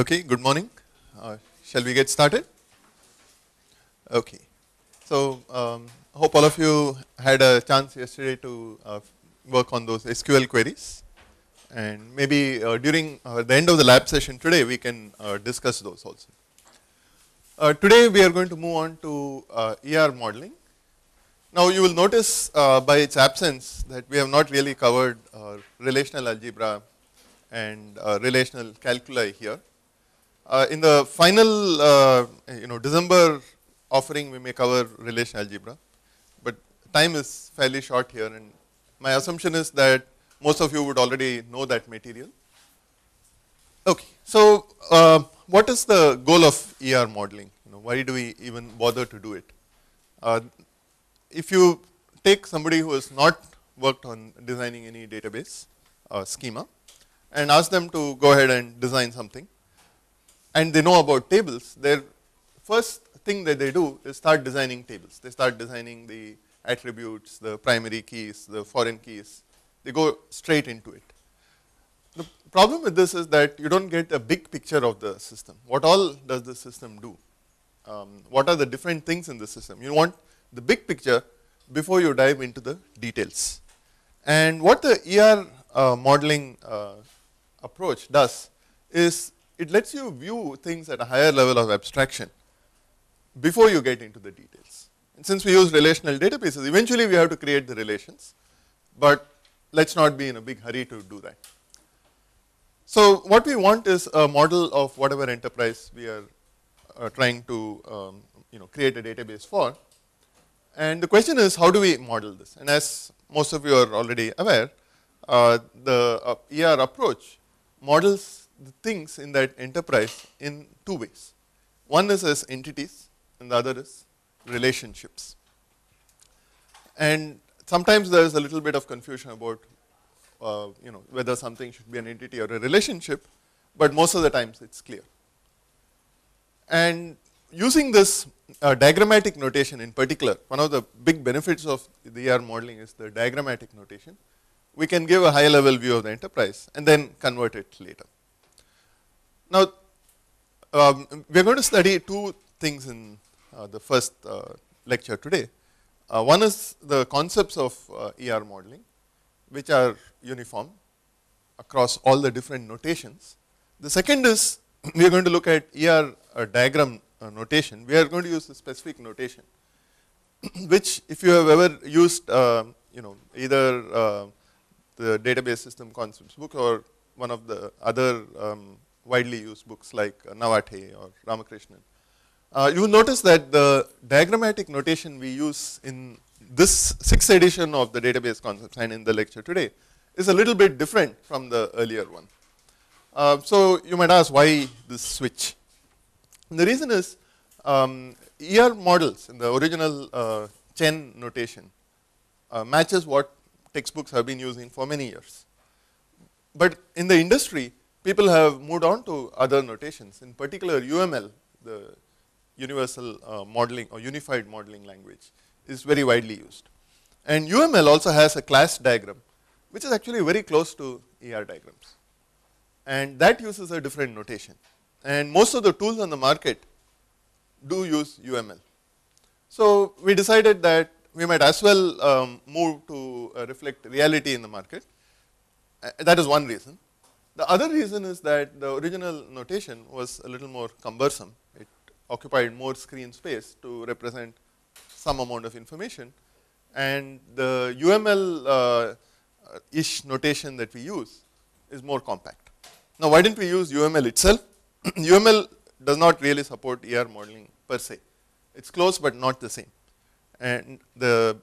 Okay, good morning. Shall we get started? Okay. So, hope all of you had a chance yesterday to work on those SQL queries, and maybe during the end of the lab session today we can discuss those also. Today we are going to move on to ER modeling. Now you will notice by its absence that we have not really covered relational algebra and relational calculi here. In the final December offering we may cover relational algebra, but time is fairly short here, and my assumption is that most of you would already know that material. Okay, so what is the goal of ER modeling? You know, why do we even bother to do it? If you take somebody who has not worked on designing any database schema and ask them to go ahead and design something, and they know about tables, their first thing that they do is start designing tables. They start designing the attributes, the primary keys, the foreign keys. They go straight into it. The problem with this is that you don't get a big picture of the system. What all does the system do? What are the different things in the system? You want the big picture before you dive into the details. And what the ER modeling approach does is it lets you view things at a higher level of abstraction before you get into the details. And since we use relational databases, eventually we have to create the relations, but let's not be in a big hurry to do that. So what we want is a model of whatever enterprise we are trying to create a database for. And the question is, how do we model this? And as most of you are already aware, the ER approach models the things in that enterprise in two ways. One is as entities and the other is relationships. And sometimes there is a little bit of confusion about whether something should be an entity or a relationship, but most of the times it's clear. And using this diagrammatic notation in particular, one of the big benefits of the ER modeling is the diagrammatic notation. We can give a high level view of the enterprise and then convert it later. Now, we are going to study two things in the first lecture today. One is the concepts of ER modeling, which are uniform across all the different notations. The second is we are going to look at ER diagram notation. We are going to use a specific notation, which if you have ever used either the database system concepts book or one of the other widely used books like Navathe or Ramakrishnan, you will notice that the diagrammatic notation we use in this 6th edition of the database concepts and in the lecture today is a little bit different from the earlier one. So you might ask, why this switch? And the reason is ER models in the original Chen notation matches what textbooks have been using for many years. But in the industry, people have moved on to other notations, in particular UML, the Universal Modeling or Unified Modeling Language, is very widely used. And UML also has a class diagram, which is actually very close to ER diagrams. And that uses a different notation. And most of the tools on the market do use UML. So we decided that we might as well move to reflect reality in the market. That is one reason. The other reason is that the original notation was a little more cumbersome. It occupied more screen space to represent some amount of information. And the UML-ish notation that we use is more compact. Now, why didn't we use UML itself? UML does not really support ER modeling per se. It's close but not the same. And the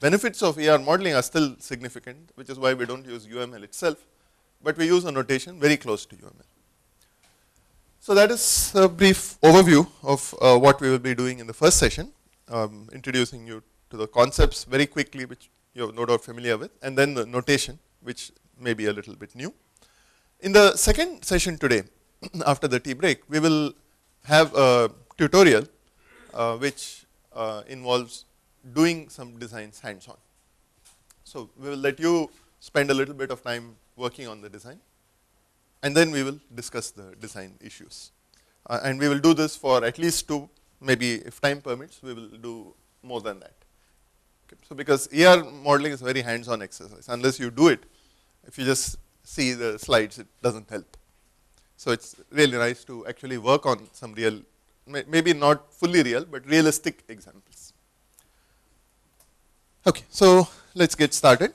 benefits of ER modeling are still significant, which is why we don't use UML itself, but we use a notation very close to UML. So that is a brief overview of what we will be doing in the first session, introducing you to the concepts very quickly, which you are no doubt familiar with, and then the notation, which may be a little bit new. In the second session today, after the tea break, we will have a tutorial which involves doing some designs hands-on. So we will let you spend a little bit of time working on the design. and then we will discuss the design issues. And we will do this for at least two, maybe if time permits, we will do more than that. Okay. So because ER modeling is a very hands-on exercise. Unless you do it, if you just see the slides, it doesn't help. So it's really nice to actually work on some real, maybe not fully real, but realistic examples. Okay, so let's get started.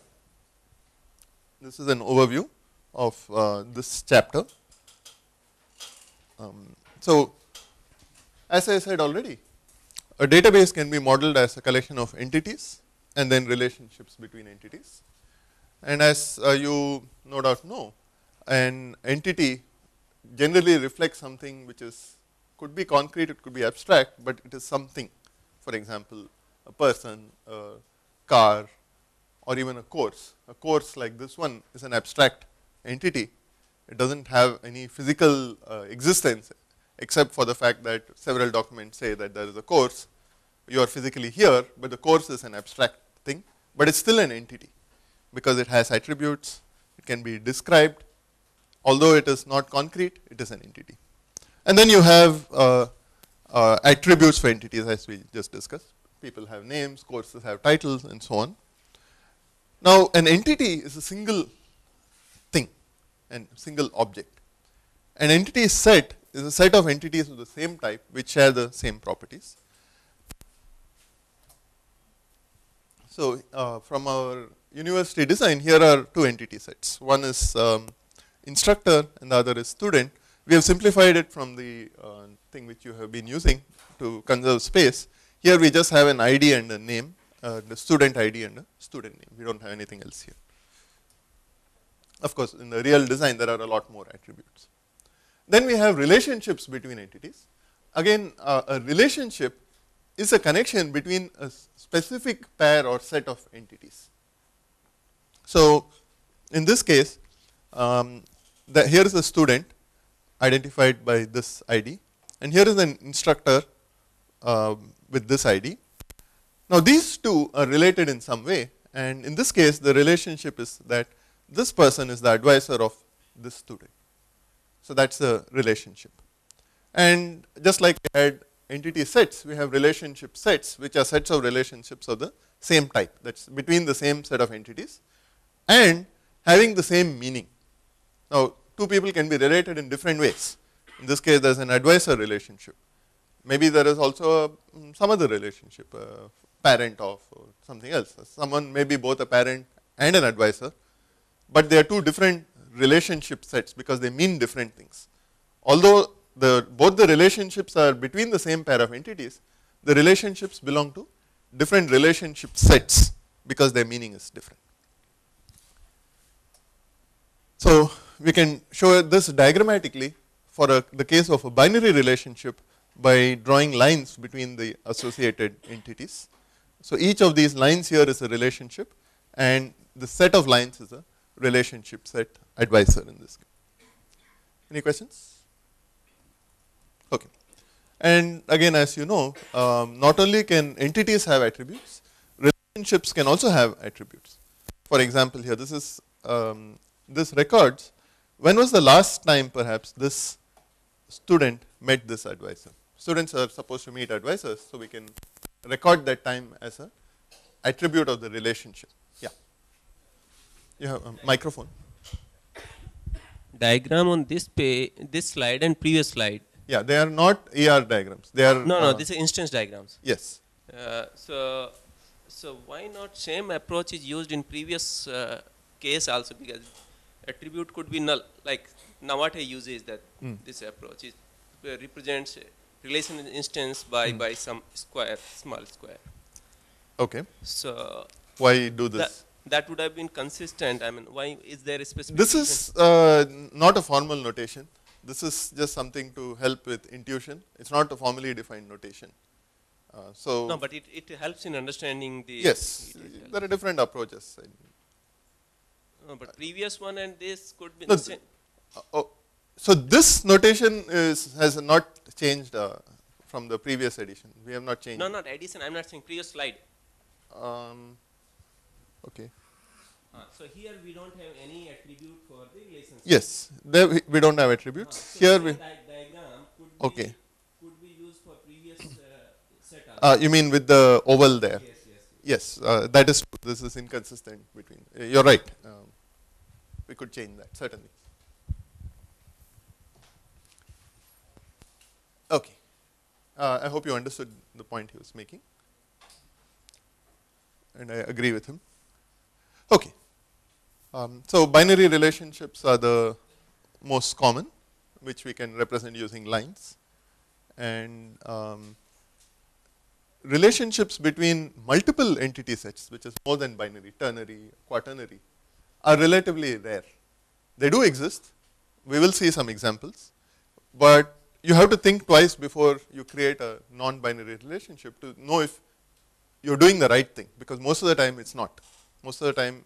This is an overview of this chapter. So as I said already, a database can be modeled as a collection of entities and then relationships between entities. And as you no doubt know, an entity generally reflects something which is, could be concrete, it could be abstract, but it is something. For example, a person, a car, or even a course. A course like this one is an abstract entity. It doesn't have any physical existence, except for the fact that several documents say that there is a course. You are physically here, but the course is an abstract thing, but it's still an entity because it has attributes, it can be described. Although it is not concrete, it is an entity. And then you have attributes for entities, as we just discussed. People have names, courses have titles, and so on. Now, an entity is a single thing, a single object. An entity set is a set of entities of the same type which share the same properties. So, from our university design, here are two entity sets. One is instructor and the other is student. We have simplified it from the thing which you have been using to conserve space. Here we just have an ID and a name, the student ID and a student name. We don't have anything else here. Of course, in the real design there are a lot more attributes. Then we have relationships between entities. Again, a relationship is a connection between a specific pair or set of entities. So in this case, here is a student identified by this ID, and here is an instructor with this ID. Now these two are related in some way, and in this case the relationship is that this person is the advisor of this student. So that's the relationship. And just like we had entity sets, we have relationship sets, which are sets of relationships of the same type, that's between the same set of entities and having the same meaning. Now, two people can be related in different ways. In this case, there is an advisor relationship. Maybe there is also some other relationship, parent of or something else. Someone may be both a parent and an advisor, but they are two different relationship sets because they mean different things. Although both the relationships are between the same pair of entities, the relationships belong to different relationship sets because their meaning is different. So we can show this diagrammatically for the case of a binary relationship by drawing lines between the associated entities. So each of these lines here is a relationship, and the set of lines is a relationship set advisor in this case. Any questions? Okay. And again, as you know, not only can entities have attributes, relationships can also have attributes. For example, here this is this records. When was the last time perhaps this student met this advisor? Students are supposed to meet advisors, so we can record that time as an attribute of the relationship. Yeah. You have a microphone. Diagram on this slide and previous slide. Yeah, they are not ER diagrams. They are no, these are instance diagrams. Yes. So why not same approach is used in previous case also, because attribute could be null, like Navathe uses that. This approach is represents relation instance by some square, small square. Okay. So why do this? That would have been consistent. I mean, why is there a specific? This is not a formal notation. This is just something to help with intuition. It's not a formally defined notation. So no, but it helps in understanding the. Yes, there are different approaches. No, but previous one and this could be the same. So this notation has not changed from the previous edition. We have not changed. No, not edition. I am not saying previous slide. Okay. So here we don't have any attribute for the relationship. Yes, there we don't have attributes. So here we diagram could be used for previous setup. You mean with the oval there? Yes, yes. Yes, that is true. This is inconsistent between. You're right. We could change that certainly. Okay. I hope you understood the point he was making, and I agree with him. Okay. So binary relationships are the most common, which we can represent using lines, and relationships between multiple entity sets, which is more than binary, ternary, quaternary, are relatively rare. They do exist. We will see some examples, but you have to think twice before you create a non-binary relationship to know if you're doing the right thing, because most of the time it's not. Most of the time,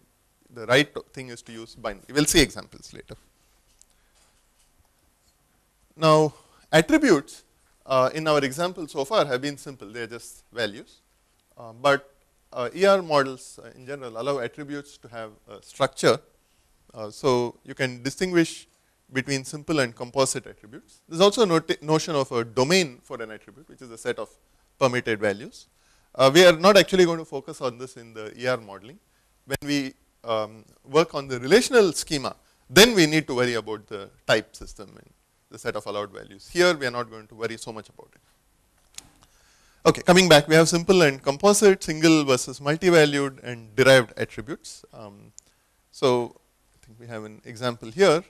the right thing is to use binary. We'll see examples later. Now, attributes in our example so far have been simple. They're just values. But ER models in general allow attributes to have a structure. So you can distinguish between simple and composite attributes. There's also a notion of a domain for an attribute, which is a set of permitted values. We are not actually going to focus on this in the ER modeling. When we work on the relational schema, then we need to worry about the type system and the set of allowed values. Here we are not going to worry so much about it. Okay, coming back, we have simple and composite, single versus multi-valued, and derived attributes. So I think we have an example here.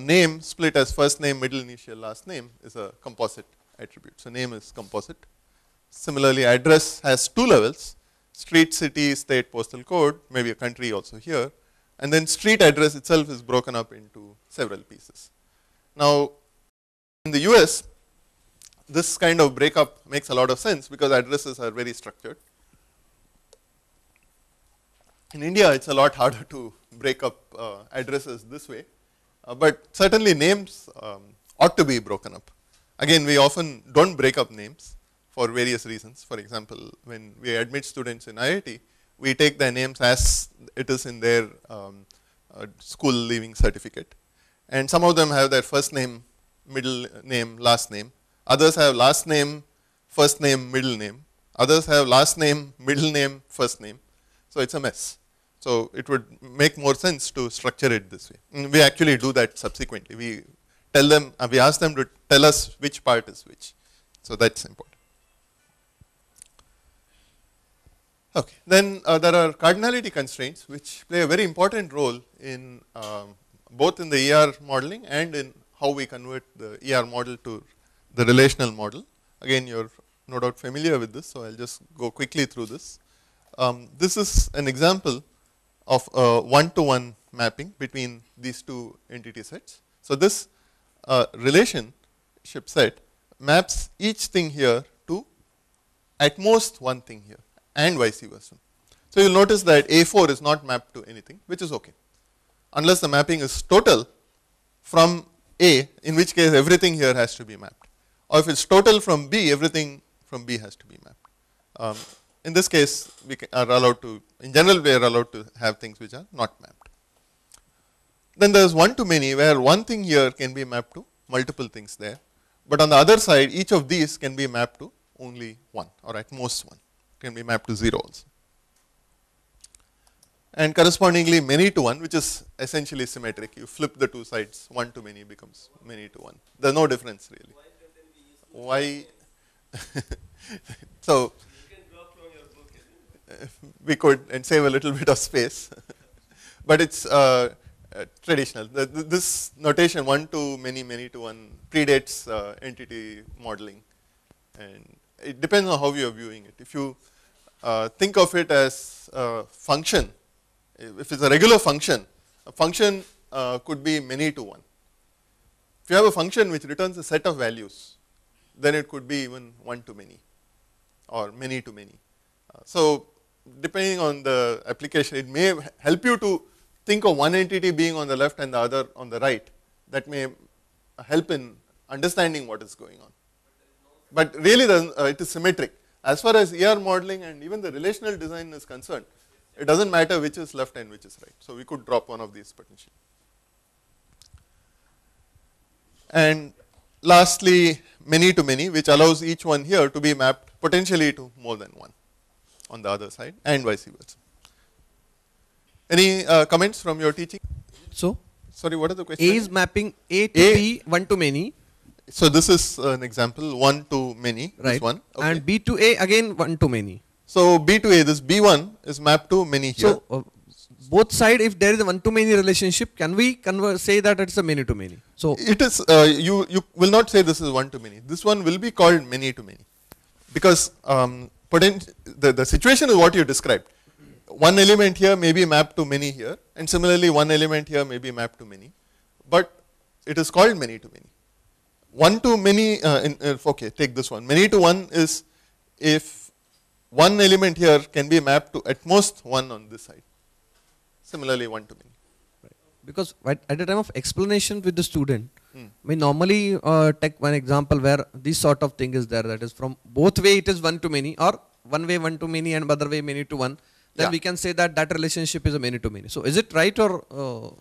Name split as first name, middle initial, last name is a composite attribute. So name is composite. Similarly, address has two levels. Street, city, state, postal code, maybe a country also here, and then street address itself is broken up into several pieces. Now, in the US, this kind of breakup makes a lot of sense because addresses are very structured. In India, it's a lot harder to break up addresses this way, but certainly names ought to be broken up. Again, we often don't break up names for various reasons. For example, when we admit students in IIT, we take their names as it is in their school leaving certificate. And some of them have their first name, middle name, last name. Others have last name, first name, middle name. Others have last name, middle name, first name. So it's a mess. So it would make more sense to structure it this way. And we actually do that subsequently. We tell them, we ask them to tell us which part is which. So that's important. Okay. Then there are cardinality constraints, which play a very important role in both in the ER modeling and in how we convert the ER model to the relational model. Again, you're no doubt familiar with this, so I'll just go quickly through this. This is an example of a one-to-one mapping between these two entity sets. So this relationship set maps each thing here to at most one thing here, and vice versa. So you'll notice that A4 is not mapped to anything, which is okay, unless the mapping is total from A, in which case everything here has to be mapped, or if it's total from B, everything from B has to be mapped. In this case, in general, we are allowed to have things which are not mapped. Then there's one to many, where one thing here can be mapped to multiple things there, but on the other side, each of these can be mapped to only one, or at most one. Can be mapped to zero also. And correspondingly many to one, which is essentially symmetric. You flip the two sides, one to many becomes many to one. There's no difference really. Why? So you can draw from your book, we could and save a little bit of space. But it's traditional. This notation one to many, many to one predates entity modeling, and it depends on how you are viewing it. If you think of it as a function, if it's a regular function, a function could be many to one. If you have a function which returns a set of values, then it could be even one to many or many to many. So depending on the application, it may help you to think of one entity being on the left and the other on the right. That may help in understanding what is going on. But really, it is symmetric. As far as ER modeling and even the relational design is concerned, It doesn't matter which is left and which is right. So we could drop one of these potentially. And lastly, many to many, which allows each one here to be mapped potentially to more than one on the other side, and vice versa. Any comments from your teaching? So, sorry, what are the questions? A is mapping A to B, one to many. So this is an example, one to many, right? This one. Okay. And B to A again, one to many. So B to A, this B1 is mapped to many here. So both side, if there is a one to many relationship, can we say that it's a many to many? So it is. You will not say this is one to many. This one will be called many to many, because the situation is what you described. One element here may be mapped to many here, and similarly one element here may be mapped to many, but it is called many to many. One to many, okay, take this one. Many to one is if one element here can be mapped to at most one on this side. Similarly, one to many. Right. Because at the time of explanation with the student, I mean, normally take one example where this sort of thing is there. That is from both way it is one to many, or one way one to many and other way many to one. Then we can say that that relationship is a many to many. So is it right or?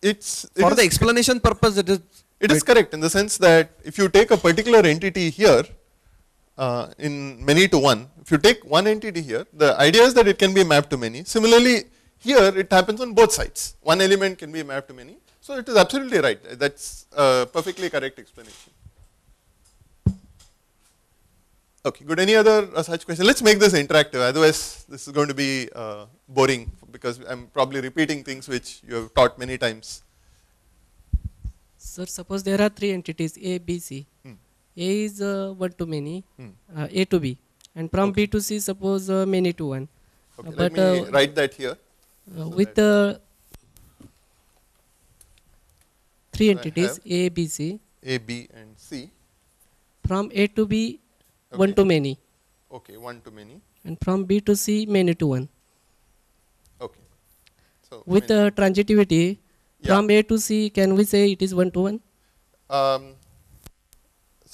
It for the explanation purpose, it is. It is correct in the sense that if you take a particular entity here in many to one, if you take one entity here, the idea is that it can be mapped to many. Similarly, here it happens on both sides. One element can be mapped to many. So it is absolutely right. That's a perfectly correct explanation. Okay, good. Any other such question? Let's make this interactive. Otherwise, this is going to be boring because I'm probably repeating things which you have taught many times. Sir, suppose there are three entities, A, B, C. A is one to many, A to B. And from B to C, suppose many to one. Okay, but let me write that here. So with the three entities, A, B, C. A, B, and C. From A to B, one to many. Okay, one to many. And from B to C, many to one. Okay. So with the transitivity, from A to C, can we say it is one to one?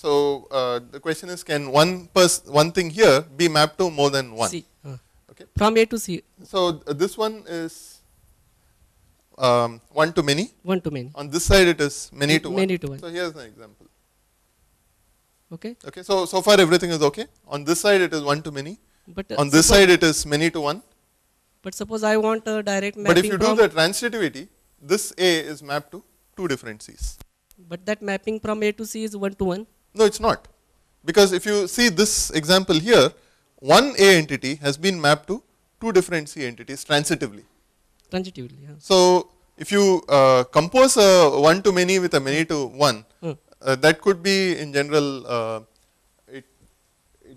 The question is, can one thing here be mapped to more than one? C. Okay. From A to C. So this one is one to many. One to many. On this side, it is many to one. Many to one. So here's an example. Okay. Okay. So far everything is okay. On this side, it is one to many. But on this side, it is many to one. But suppose I want a direct mapping. But if you do the transitivity, this A is mapped to two different C's. But that mapping from A to C is one to one? No, it's not. Because if you see this example here, one A entity has been mapped to two different C entities transitively. Transitively, yeah. So if you compose a one to many with a many to one, that could be in general, it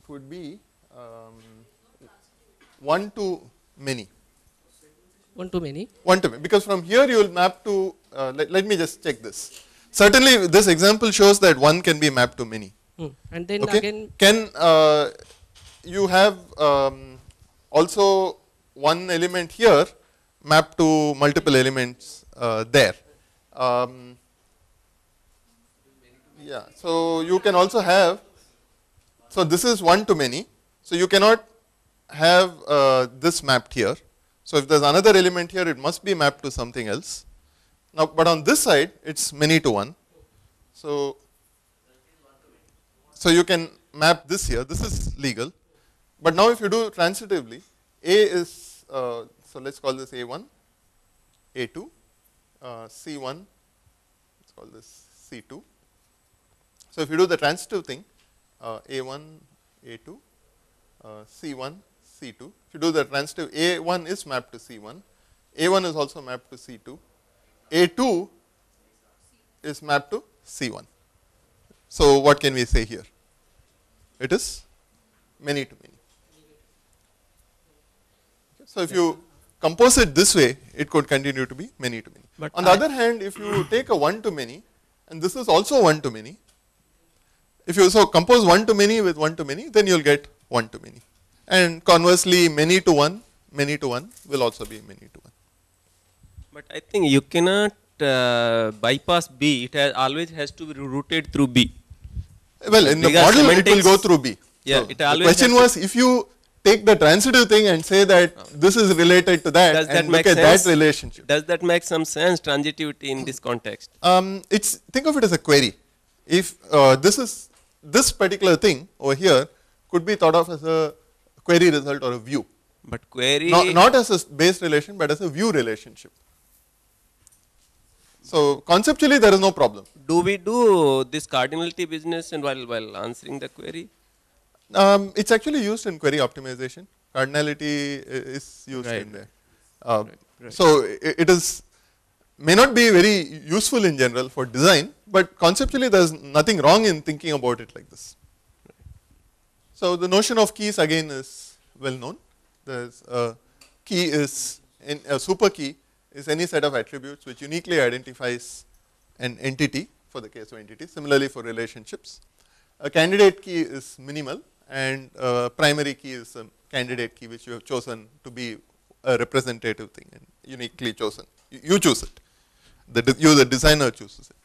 would be one to many. One to many? One to many. Because from here you will map to, let me just check this. Certainly this example shows that one can be mapped to many. And then again. Can you have also one element here mapped to multiple elements there. Yeah, so you can also have, so this is one to many. So you cannot have this mapped here. So if there's another element here, it must be mapped to something else. Now, but on this side, it's many to one. So you can map this here. This is legal. But now if you do transitively, A is, so let's call this A1, A2, C1, let's call this C2. So if you do the transitive thing, A1, A2, C1, C2. If you do the transitive, A1 is mapped to C1. A1 is also mapped to C2. A2 is mapped to C1. So what can we say here? It is many to many. So if you compose it this way, it could continue to be many to many. But on the other hand, if you take a one to many, and this is also one to many, if you compose one to many with one to many, then you'll get one to many. And conversely, many to one will also be many to one. But I think you cannot bypass B. It has always has to be routed through B. Well, in the model, it will go through B. Yeah, so the question was, if you take the transitive thing and say that this is related to that. Does that make sense? Look at that relationship. Does that make some sense, transitivity in this context? It's, think of it as a query. If this particular thing over here could be thought of as a query result or a view. But query... Not as a base relation, but as a view relationship. So conceptually there is no problem. Do we do this cardinality business and while answering the query? It's actually used in query optimization. Cardinality is used in there. So it is, may not be very useful in general for design, but conceptually there is nothing wrong in thinking about it like this. So the notion of keys again is well known. There's a key is, a super key is any set of attributes which uniquely identifies an entity for the case of entity, similarly for relationships. A candidate key is minimal and a primary key is a candidate key which you have chosen to be a representative thing and uniquely chosen. You choose it. The designer chooses it.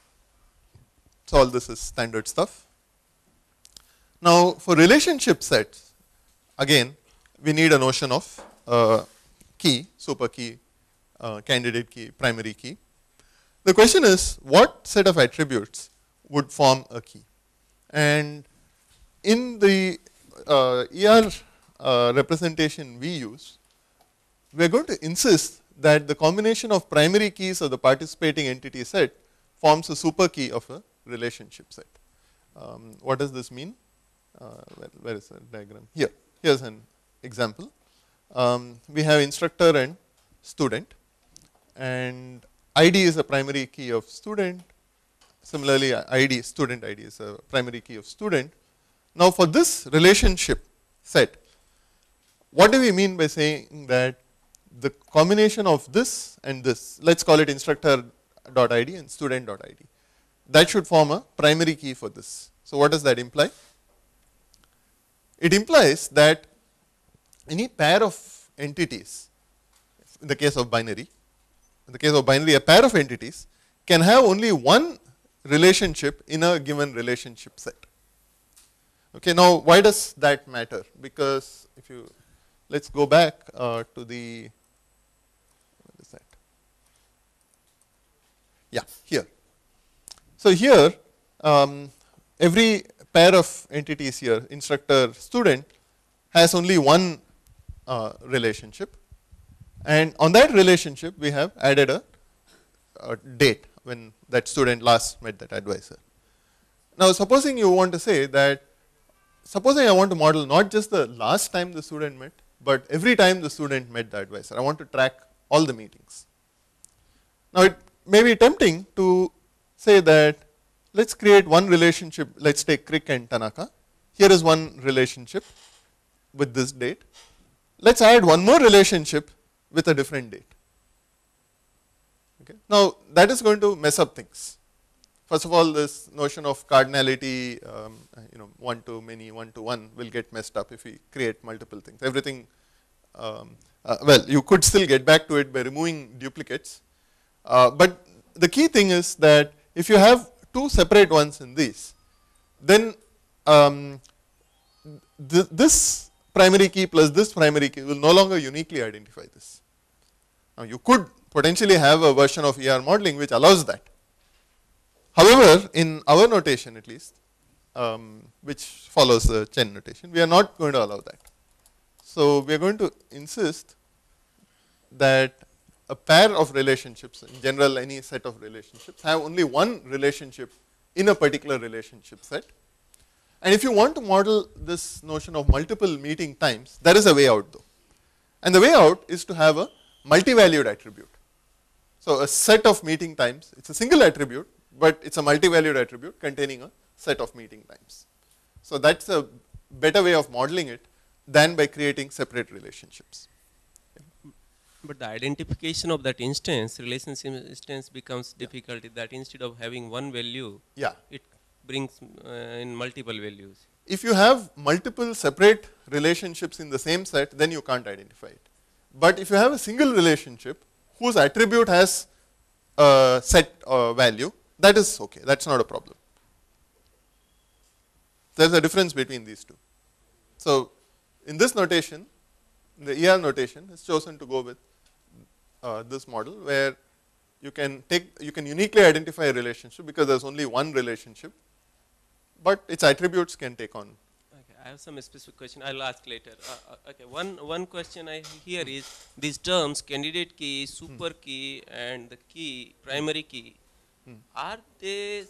So all this is standard stuff. Now for relationship sets, again we need a notion of key, super key, candidate key, primary key. The question is, what set of attributes would form a key? And in the ER representation we use, we are going to insist that the combination of primary keys of the participating entity set forms a super key of a relationship set. What does this mean? Where is the diagram? Here. Here's an example. We have instructor and student, and ID is a primary key of student. Similarly, ID, student ID is a primary key of student. Now for this relationship set, what do we mean by saying that the combination of this and this, let's call it instructor.id and student.id, that should form a primary key for this. So what does that imply? It implies that any pair of entities, in the case of binary, a pair of entities can have only one relationship in a given relationship set. Okay, now why does that matter? Because if you, let's go back to the, what is that? Yeah, here. So here, every pair of entities here, instructor, student, has only one relationship, and on that relationship we have added a date when that student last met that advisor. Now supposing you want to say that, supposing I want to model not just the last time the student met, but every time the student met the advisor. I want to track all the meetings. Now it may be tempting to say that let's create one relationship, let's take Crick and Tanaka. Here is one relationship with this date. Let's add one more relationship with a different date. Okay. Now that is going to mess up things. First of all, this notion of cardinality, you know, one to many, one to one will get messed up if we create multiple things. Everything, well, you could still get back to it by removing duplicates. But the key thing is that if you have two separate ones in these, then this primary key plus this primary key will no longer uniquely identify this. Now you could potentially have a version of ER modeling which allows that. However, in our notation at least, which follows the Chen notation, we are not going to allow that. So we are going to insist that a pair of relationships, in general any set of relationships, have only one relationship in a particular relationship set. And if you want to model this notion of multiple meeting times, there is a way out though. And the way out is to have a multi-valued attribute. So a set of meeting times, it's a single attribute, but it's a multi-valued attribute containing a set of meeting times. So that's a better way of modeling it than by creating separate relationships. But the identification of that instance, relationship instance, becomes difficult. That instead of having one value, it brings in multiple values. If you have multiple separate relationships in the same set, then you can't identify it. But if you have a single relationship whose attribute has a set value, that is okay. That's not a problem. There's a difference between these two. So in this notation, the ER notation is chosen to go with this model where you can uniquely identify a relationship because there's only one relationship, but its attributes can take on. Okay, I have some specific question. I'll ask later. Okay, one question I hear is these terms: candidate key, super key, and the key, primary key. Are they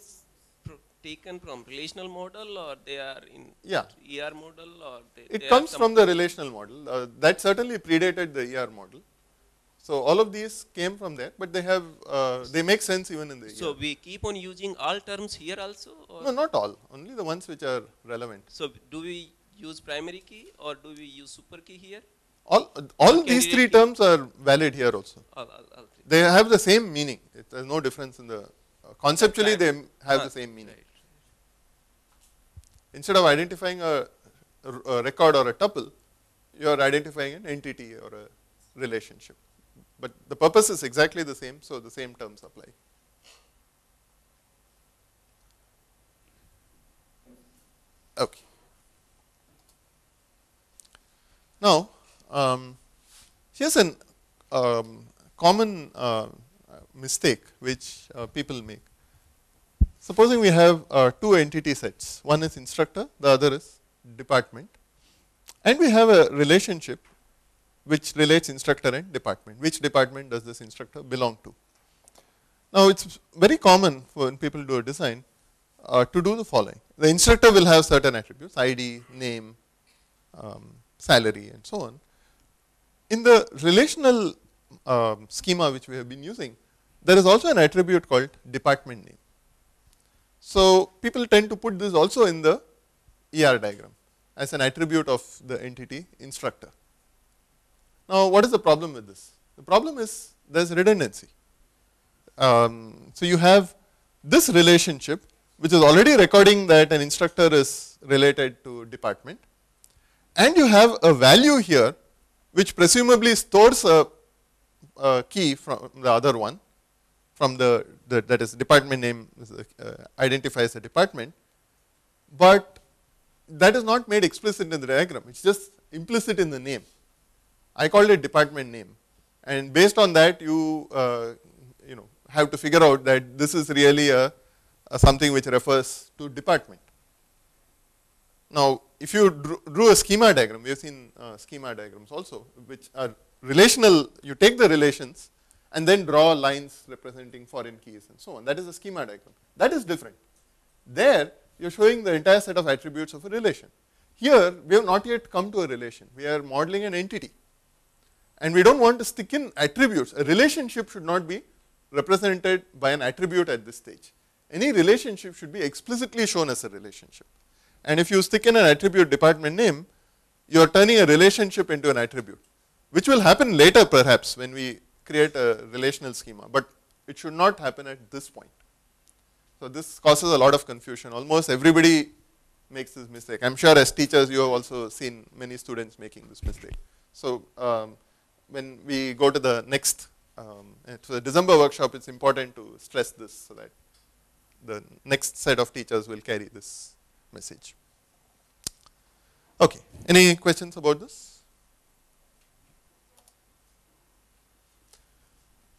taken from relational model, or they are in ER model, or it comes from the relational model? That certainly predated the ER model. So all of these came from there, but they have they make sense even in the ER. So we keep on using all terms here also? Or? No, not all. Only the ones which are relevant. So do we use primary key or do we use super key here? All these three terms are valid here also. All they have the same meaning. There's no difference in the conceptually. They have the same meaning. Right. Instead of identifying a record or a tuple, you are identifying an entity or a relationship. But the purpose is exactly the same, so the same terms apply. Okay. Now, here's a common mistake which people make. Supposing we have two entity sets. One is instructor, the other is department, and we have a relationship which relates instructor and department. Which department does this instructor belong to? Now, it's very common when people do a design to do the following. The instructor will have certain attributes, ID, name, salary, and so on. In the relational schema which we have been using, there is also an attribute called department name. So people tend to put this also in the ER diagram as an attribute of the entity instructor. Now, what is the problem with this? The problem is there's redundancy. So you have this relationship which is already recording that an instructor is related to department, and you have a value here which presumably stores a key from the other one, from the that is department name identifies a department, but that is not made explicit in the diagram. It's just implicit in the name. I called it department name, and based on that you have to figure out that this is really a something which refers to department. Now, if you drew a schema diagram, we have seen schema diagrams also which are relational. You take the relations and then draw lines representing foreign keys and so on. That is a schema diagram. That is different. There you are showing the entire set of attributes of a relation. Here we have not yet come to a relation. We are modeling an entity. And we don't want to stick in attributes. A relationship should not be represented by an attribute at this stage. Any relationship should be explicitly shown as a relationship. And if you stick in an attribute department name, you are turning a relationship into an attribute, which will happen later perhaps when we create a relational schema, but it should not happen at this point. So this causes a lot of confusion. Almost everybody makes this mistake. I'm sure as teachers you have also seen many students making this mistake. So when we go to the next, to the December workshop, it's important to stress this so that the next set of teachers will carry this message. Okay, any questions about this?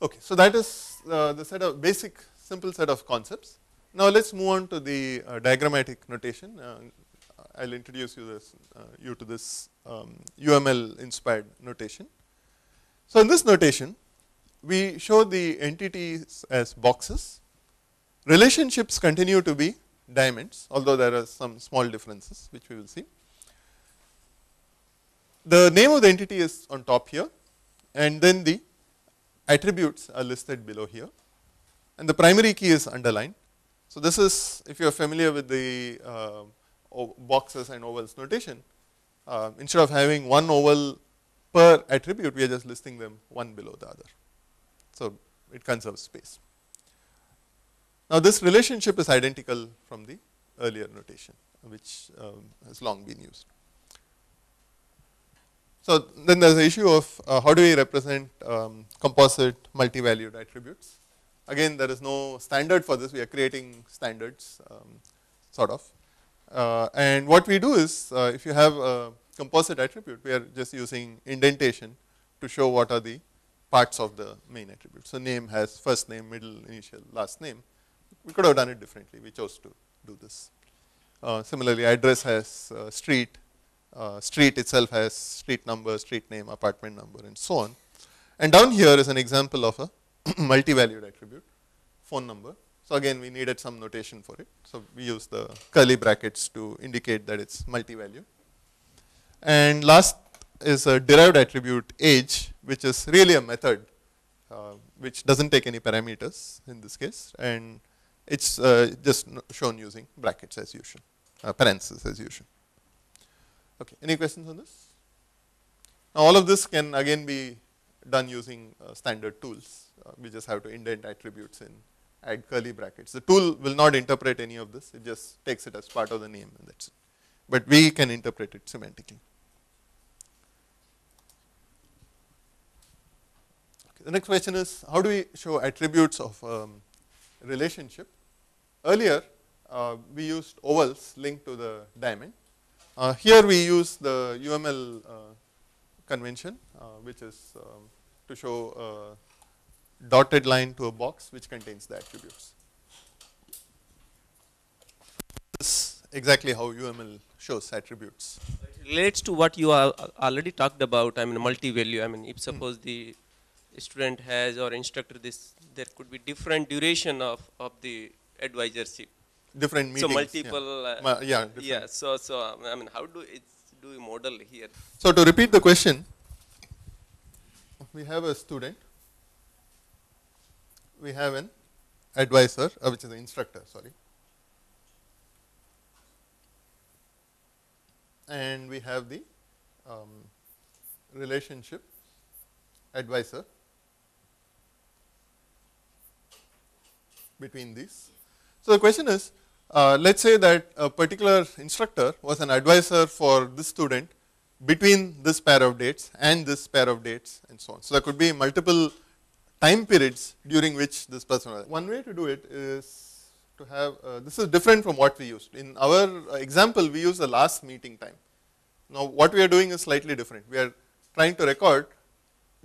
Okay, so that is the set of basic, simple set of concepts. Now let's move on to the diagrammatic notation. I'll introduce you, to this UML inspired notation. So in this notation, we show the entities as boxes. Relationships continue to be diamonds, although there are some small differences which we will see. The name of the entity is on top here, and then the attributes are listed below here, and the primary key is underlined. So this is, if you are familiar with the boxes and ovals notation, instead of having one oval per attribute, we are just listing them one below the other. So it conserves space. Now this relationship is identical from the earlier notation, which has long been used. So then there is the issue of how do we represent composite multi-valued attributes. Again, there is no standard for this. We are creating standards, sort of. And what we do is, if you have a composite attribute, we are just using indentation to show what are the parts of the main attribute. So name has first name, middle, initial, last name. We could have done it differently. We chose to do this. Similarly, address has street. Street itself has street number, street name, apartment number, and so on. And down here is an example of a multi-valued attribute, phone number. So again, we needed some notation for it. So we use the curly brackets to indicate that it's multi-valued. And last is a derived attribute age, which is really a method which doesn't take any parameters in this case, and it's just shown using brackets as usual, parentheses as usual. Okay, any questions on this? Now all of this can again be done using standard tools. We just have to indent attributes and add curly brackets. The tool will not interpret any of this. It just takes it as part of the name and that's it. But we can interpret it semantically. Okay, the next question is, how do we show attributes of relationship? Earlier, we used ovals linked to the diamond. Here we use the UML convention, which is to show a dotted line to a box which contains the attributes. This is exactly how UML shows attributes. It relates to what you are already talked about, I mean multi-value. I mean if suppose the student has or instructor this, there could be different duration of the advisorship. Different meetings. So multiple. Yeah. Yeah. So I mean, how do we model here? So to repeat the question, we have a student, we have an advisor, which is the instructor, sorry, and we have the relationship advisor between these. So the question is, let's say that a particular instructor was an advisor for this student between this pair of dates and this pair of dates and so on. So there could be multiple time periods during which this person was. One way to do it is to have, this is different from what we used. In our example, we used the last meeting time. Now what we are doing is slightly different. We are trying to record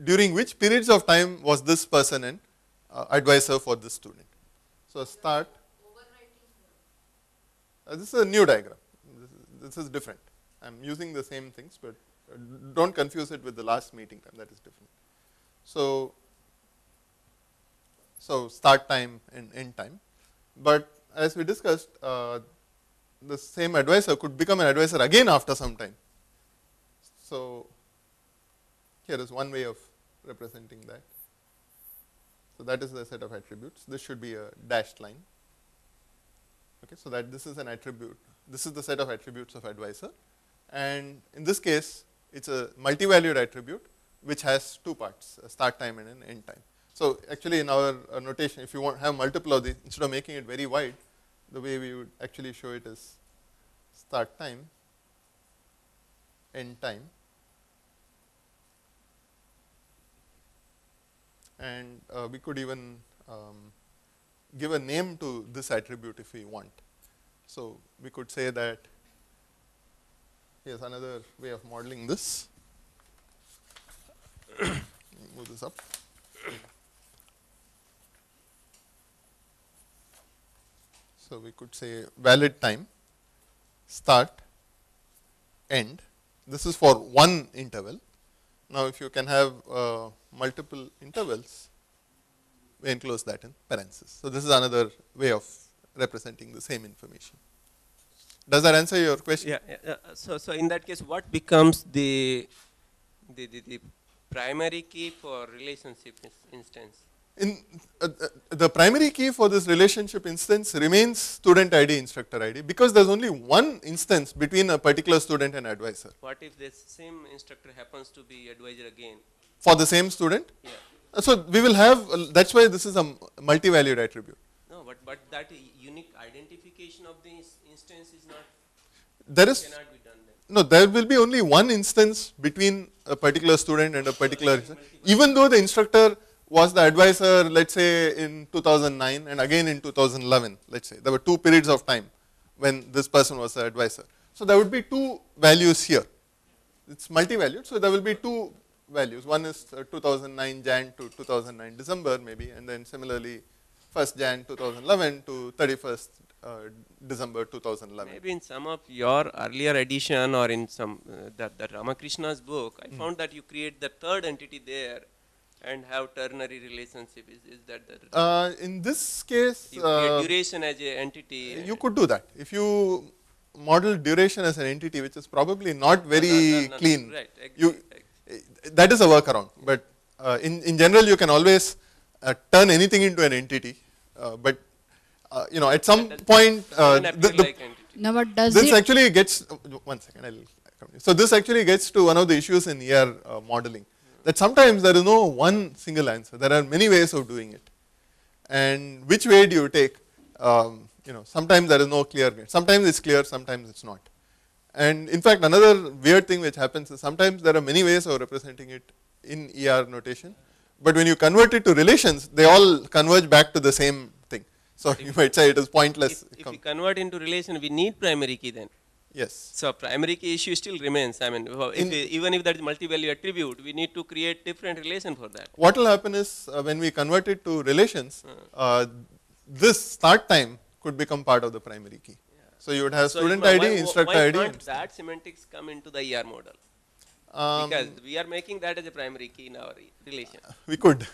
during which periods of time was this person an advisor for this student. So start. This is a new diagram. This is different. I am using the same things, but don't confuse it with the last meeting time. That is different. So start time and end time. But as we discussed, the same advisor could become an advisor again after some time. So here is one way of representing that. So that is the set of attributes. This should be a dashed line. Okay, so that this is an attribute. This is the set of attributes of advisor, and in this case, it's a multi-valued attribute which has two parts: a start time and an end time. So actually, in our notation, if you want have multiple of these, instead of making it very wide, the way we would actually show it is start time, end time, and we could even give a name to this attribute if we want. So we could say that, here's another way of modeling this. Move this up. So we could say valid time, start, end. This is for one interval. Now if you can have multiple intervals, we enclose that in parentheses. So this is another way of representing the same information. Does that answer your question? Yeah. So in that case, what becomes the primary key for relationship instance? The primary key for this relationship instance remains student ID, instructor ID, because there's only one instance between a particular student and advisor. What if the same instructor happens to be advisor again? For the same student? Yeah. So we will have, that's why this is a multi-valued attribute. No, but that unique identification of the instance is not, there is, cannot be done then. No, there will be only one instance between a particular student and a particular, even though the instructor was the advisor, let's say in 2009 and again in 2011, let's say. There were two periods of time when this person was the advisor. So there would be two values here. it's multi-valued, so there will be two values. One is 2009 Jan to 2009 December maybe, and then similarly 1st Jan 2011 to 31st December 2011. Maybe in some of your earlier edition or in some that Ramakrishna's book, I found that you create the third entity there and have ternary relationship. Is that the in this case you create duration as an entity? You could do that if you model duration as an entity, which is probably not very clean. Right, that is a workaround, but in general you can always turn anything into an entity, but you know, at some point this actually gets to one of the issues in ER modeling, that sometimes there is no one single answer. There are many ways of doing it, and which way do you take? You know, sometimes there is no clear way. Sometimes it's clear, sometimes it's not. And in fact, another weird thing which happens is sometimes there are many ways of representing it in ER notation, but when you convert it to relations, they all converge back to the same thing. So you might say it is pointless. If we convert into relation, we need primary key then. Yes. So primary key issue still remains. I mean, even if that is multi-value attribute, we need to create different relation for that. What will happen is when we convert it to relations, this start time could become part of the primary key. So you would have student ID, instructor ID. Why can't that semantics come into the ER model? Because we are making that as a primary key in our relation. We could.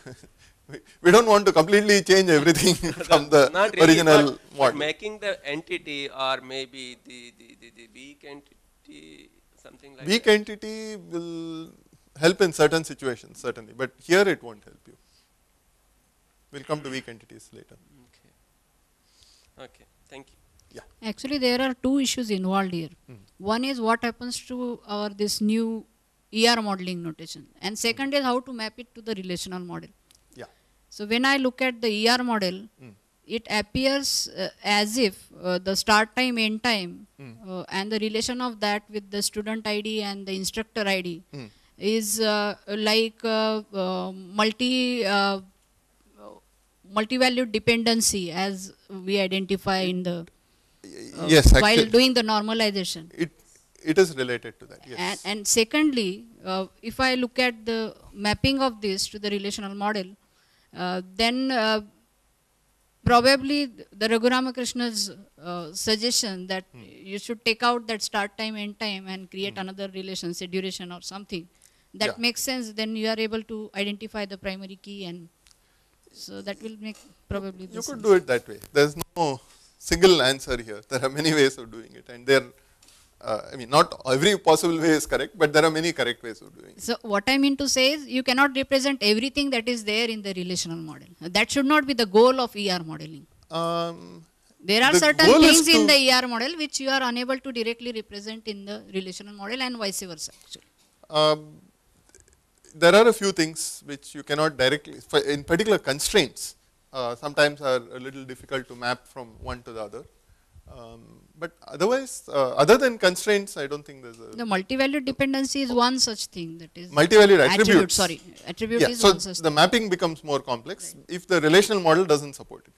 We don't want to completely change everything from the not really, original model. Making the entity, or maybe the weak entity, something like that. Weak entity will help in certain situations, certainly. But here it won't help you. We'll come to weak entities later. Okay. Okay. Thank you. Yeah. Actually, there are two issues involved here. One is what happens to our this new ER modeling notation, and second is how to map it to the relational model. Yeah. So when I look at the ER model, it appears as if the start time, end time, and the relation of that with the student ID and the instructor ID is like multi-valued dependency as we identify in the. Yes, while doing the normalization. It is related to that, yes. And secondly, if I look at the mapping of this to the relational model, then probably the Raghu Ramakrishna's suggestion that you should take out that start time, end time and create another relation, say duration or something. That makes sense, then you are able to identify the primary key, and so that will make probably the sense. You could do it that way. There is no single answer here. There are many ways of doing it, and there, I mean, not every possible way is correct, but there are many correct ways of doing it. So what I mean to say is, you cannot represent everything that is there in the relational model. That should not be the goal of ER modeling. There are certain things in the ER model which you are unable to directly represent in the relational model, and vice versa. There are a few things which you cannot directly, in particular constraints, sometimes are a little difficult to map from one to the other, but otherwise, other than constraints, I don't think there's a. The multi-valued dependency is one such thing, that is. Multi-valued attributes. Attribute is one such thing. So the mapping becomes more complex if the relational model doesn't support it.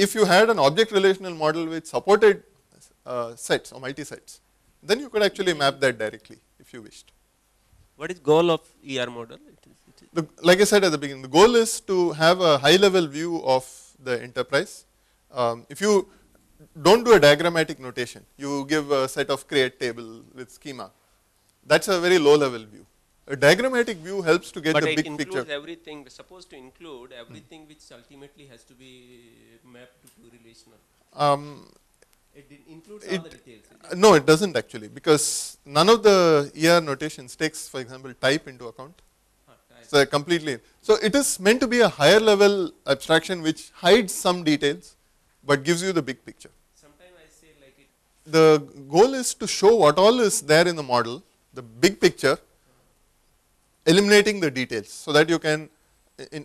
If you had an object relational model which supported sets or multi-sets, then you could actually map that directly if you wished. What is goal of ER model? Like I said at the beginning, the goal is to have a high level view of the enterprise. If you don't do a diagrammatic notation, you give a set of create table with schema. That's a very low level view. A diagrammatic view helps to get the big picture. But it includes everything, supposed to include everything which ultimately has to be mapped to relational. It includes all the details. No, it doesn't actually, because none of the ER notations takes, for example, type into account. So completely. So it is meant to be a higher level abstraction which hides some details, but gives you the big picture. Sometimes I say like it. The goal is to show what all is there in the model, the big picture, eliminating the details, so that you can,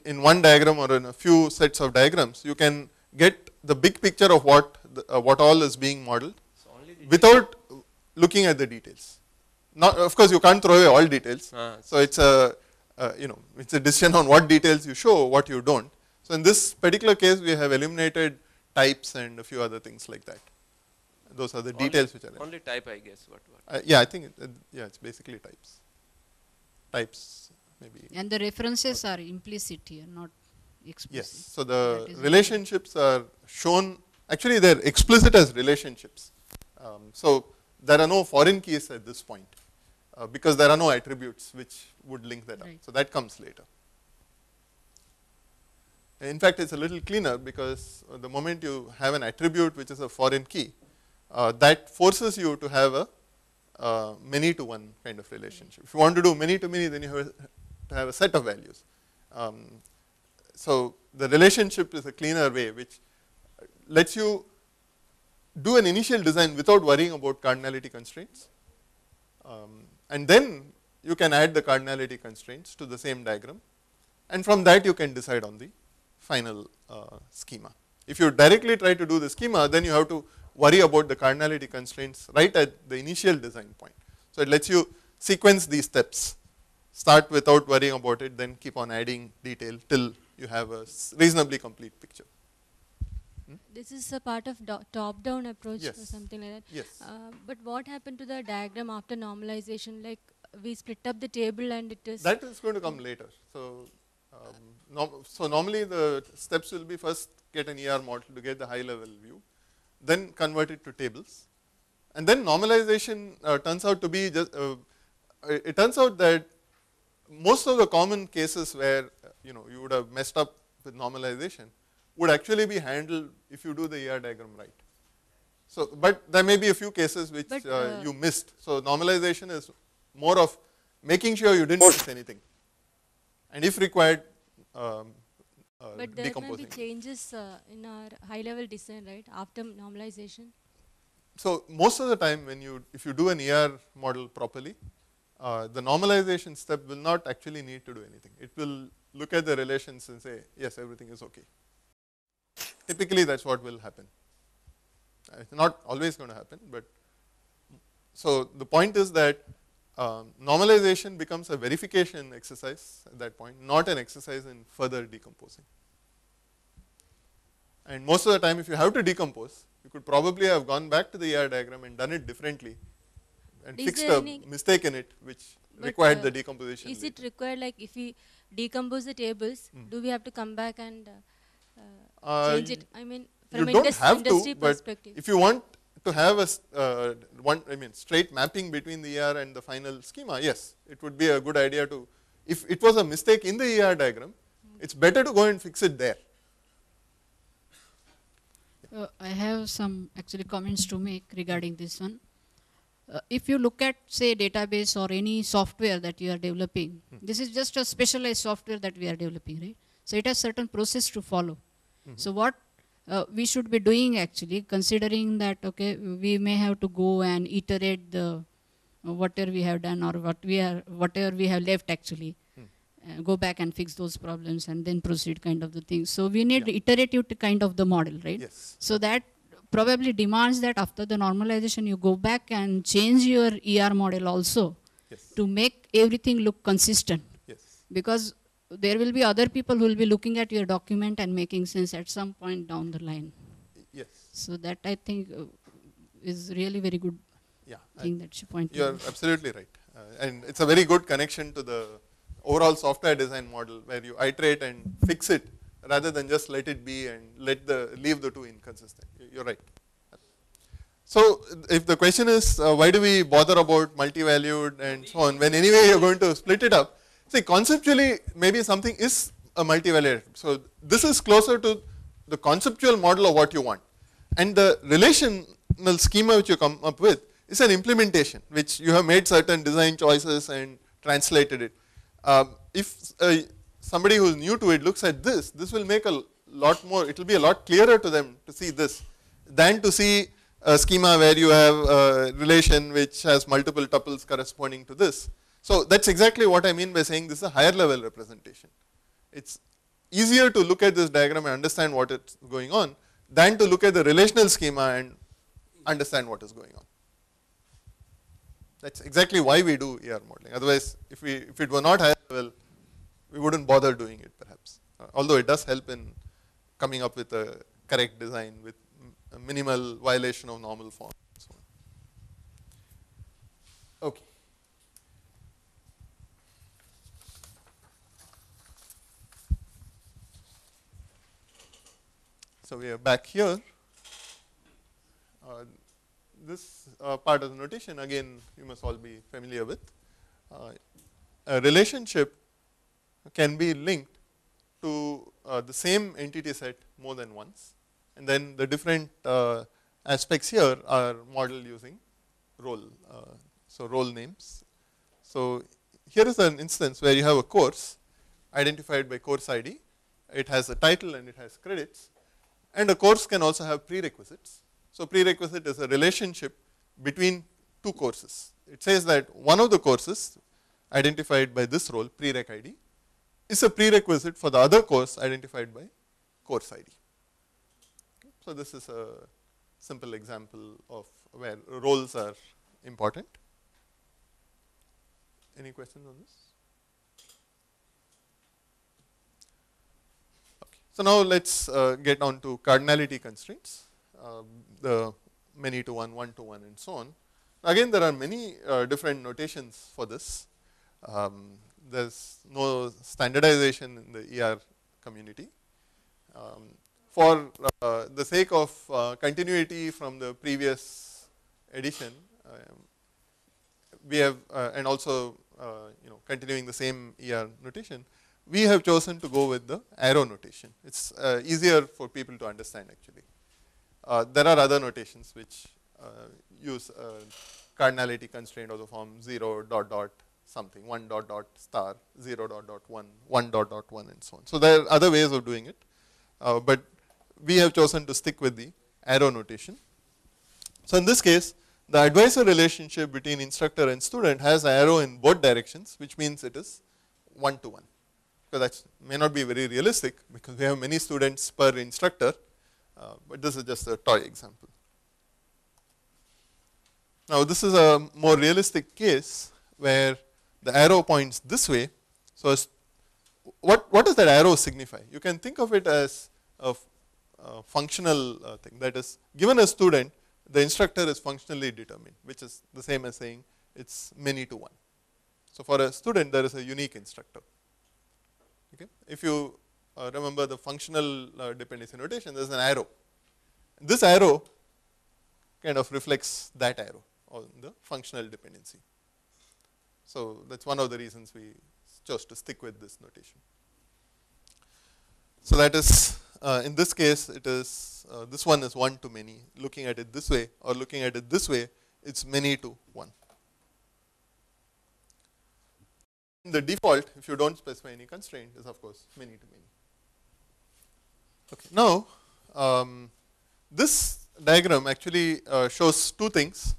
in one diagram or in a few sets of diagrams, you can get the big picture of what all is being modeled, so without looking at the details. Not, of course, you can't throw away all details. So it's a you know, it's a decision on what details you show, what you don't. So in this particular case, we have eliminated types and a few other things like that. those are the details which are there. Only type, I guess. What? Yeah, I think, yeah, it's basically types. Types, maybe. And the references are implicit here, not explicit. Yes, so the relationships are shown, actually they're explicit as relationships. So there are no foreign keys at this point, because there are no attributes which would link that up. So that comes later. In fact, it's a little cleaner, because the moment you have an attribute which is a foreign key, that forces you to have a many-to-one kind of relationship. If you want to do many-to-many, then you have to have a set of values. So the relationship is a cleaner way, which lets you do an initial design without worrying about cardinality constraints. And then you can add the cardinality constraints to the same diagram. And from that, you can decide on the final schema. If you directly try to do the schema, then you have to worry about the cardinality constraints right at the initial design point. So it lets you sequence these steps, start without worrying about it, then keep on adding detail till you have a reasonably complete picture. Hmm? This is a part of top-down approach, yes, or something like that. Yes. But what happened to the diagram after normalization? Like, we split up the table and it is... That is going to come later. So. So normally the steps will be first get an ER model to get the high level view, then convert it to tables, and then normalization turns out to be just, it turns out that most of the common cases where you would have messed up with normalization would actually be handled if you do the ER diagram right. So, but there may be a few cases which you missed. So normalization is more of making sure you didn't miss anything. And if required, but there may be changes in our high-level design, right, after normalization? So most of the time, when you, if you do an ER model properly, the normalization step will not actually need to do anything. It will look at the relations and say, yes, everything is okay. Typically, that's what will happen. It's not always going to happen, but so the point is that normalization becomes a verification exercise at that point, not an exercise in further decomposing. And most of the time, if you have to decompose, you could probably have gone back to the ER diagram and done it differently and fixed a mistake in it which required the decomposition. Is it required, like if we decompose the tables, do we have to come back and change it? I mean, from an industry perspective. If you want to have a straight mapping between the ER and the final schema, yes, it would be a good idea to, if it was a mistake in the ER diagram, it's better to go and fix it there. I have some actually comments to make regarding this one. If you look at, say, database or any software that you are developing, this is just a specialized software that we are developing, right? So it has certain process to follow. So what we should be doing, actually, considering that, okay, we may have to go and iterate the whatever we have done or whatever we have left, actually, go back and fix those problems and then proceed, kind of the thing. So we need iterative kind of the model, right? Yes. So that probably demands that after the normalization, you go back and change your ER model also to make everything look consistent. Yes. Because there will be other people who will be looking at your document and making sense at some point down the line. Yes. So that, I think, is really very good thing that you pointed out. You're absolutely right. And it's a very good connection to the overall software design model where you iterate and fix it rather than just let it be and let the leave the two inconsistent. You're right. So if the question is, why do we bother about multi-valued and so on when anyway you're going to split it up? See, conceptually, maybe something is a multi-valued. So this is closer to the conceptual model of what you want. And the relational schema which you come up with is an implementation, which you have made certain design choices and translated it. If somebody who is new to it looks at this, this will make a lot more, it will be a lot clearer to them to see this than to see a schema where you have a relation which has multiple tuples corresponding to this. So that's exactly what I mean by saying this is a higher level representation. It's easier to look at this diagram and understand what is going on than to look at the relational schema and understand what is going on. That's exactly why we do ER modeling. Otherwise, if it were not higher level, we wouldn't bother doing it perhaps. Although it does help in coming up with a correct design with a minimal violation of normal form. So we are back here. This part of the notation, again, you must all be familiar with. A relationship can be linked to the same entity set more than once, and then the different aspects here are modeled using role, so role names. So here is an instance where you have a course identified by course ID. It has a title and it has credits, and a course can also have prerequisites. So prerequisite is a relationship between two courses. It says that one of the courses identified by this role, prereq ID, is a prerequisite for the other course identified by course ID. So this is a simple example of where roles are important. Any questions on this? Okay. So now let's get on to cardinality constraints. The many to one to one, and so on. Again, there are many different notations for this. There's no standardization in the ER community. For the sake of continuity from the previous edition, we have, and also you know, continuing the same ER notation, we have chosen to go with the arrow notation. It's easier for people to understand actually. There are other notations which use cardinality constraint of the form 0 ... 1 ... star 0 ... 1 ... 1 ... 1 and so on. So there are other ways of doing it, but we have chosen to stick with the arrow notation. So in this case, the advisor relationship between instructor and student has an arrow in both directions, which means it is 1 to 1. So that may not be very realistic because we have many students per instructor. But this is just a toy example. Now this is a more realistic case where the arrow points this way. So what does that arrow signify? You can think of it as a functional thing. That is, given a student, the instructor is functionally determined, which is the same as saying it's many to one. So for a student, there is a unique instructor. Okay? If you remember the functional dependency notation, there is an arrow. This arrow kind of reflects that arrow on the functional dependency. So that's one of the reasons we chose to stick with this notation. So that is, in this case, it is, this one is one to many. Looking at it this way or looking at it this way, it's many to one. The default, if you don't specify any constraint, is of course many to many. Okay. Now, this diagram actually shows two things.